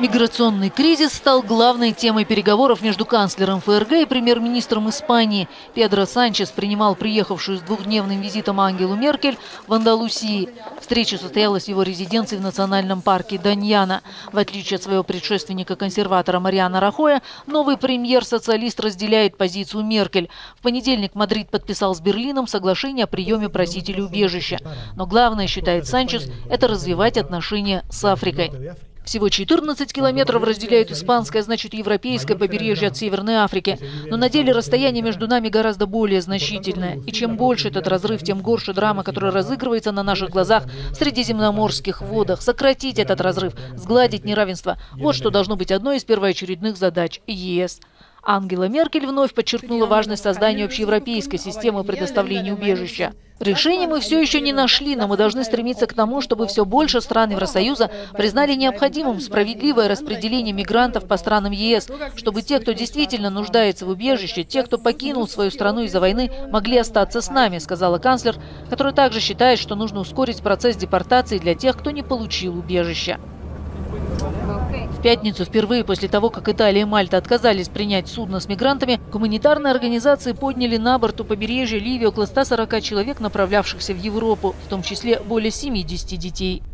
Миграционный кризис стал главной темой переговоров между канцлером ФРГ и премьер-министром Испании. Педро Санчес принимал приехавшую с двухдневным визитом Ангелу Меркель в Андалусии. Встреча состоялась в его резиденции в национальном парке Доньяна. В отличие от своего предшественника-консерватора Мариана Рахоя, новый премьер-социалист разделяет позицию Меркель. В понедельник Мадрид подписал с Берлином соглашение о приеме просителей убежища. Но главное, считает Санчес, это развивать отношения с Африкой. Всего 14 километров разделяют испанское, значит, европейское побережье от Северной Африки. Но на деле расстояние между нами гораздо более значительное. И чем больше этот разрыв, тем горше драма, которая разыгрывается на наших глазах в средиземноморских водах. Сократить этот разрыв, сгладить неравенство – вот что должно быть одной из первоочередных задач ЕС. Ангела Меркель вновь подчеркнула важность создания общеевропейской системы предоставления убежища. Решения мы все еще не нашли, но мы должны стремиться к тому, чтобы все больше стран Евросоюза признали необходимым справедливое распределение мигрантов по странам ЕС, чтобы те, кто действительно нуждается в убежище, те, кто покинул свою страну из-за войны, могли остаться с нами, сказала канцлер, которая также считает, что нужно ускорить процесс депортации для тех, кто не получил убежище. В пятницу, впервые после того, как Италия и Мальта отказались принять судно с мигрантами, гуманитарные организации подняли на борт у побережья Ливии около 140 человек, направлявшихся в Европу, в том числе более 70 детей.